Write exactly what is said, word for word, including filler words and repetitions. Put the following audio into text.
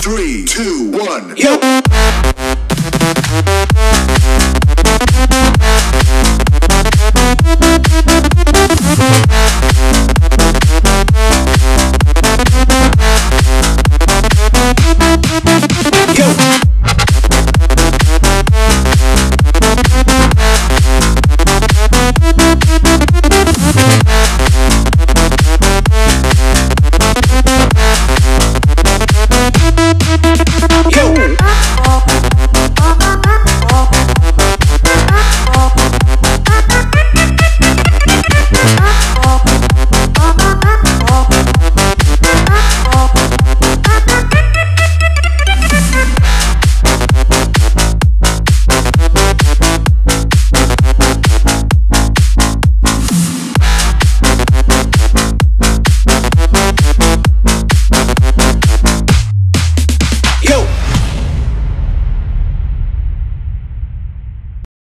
Three, two, one, go!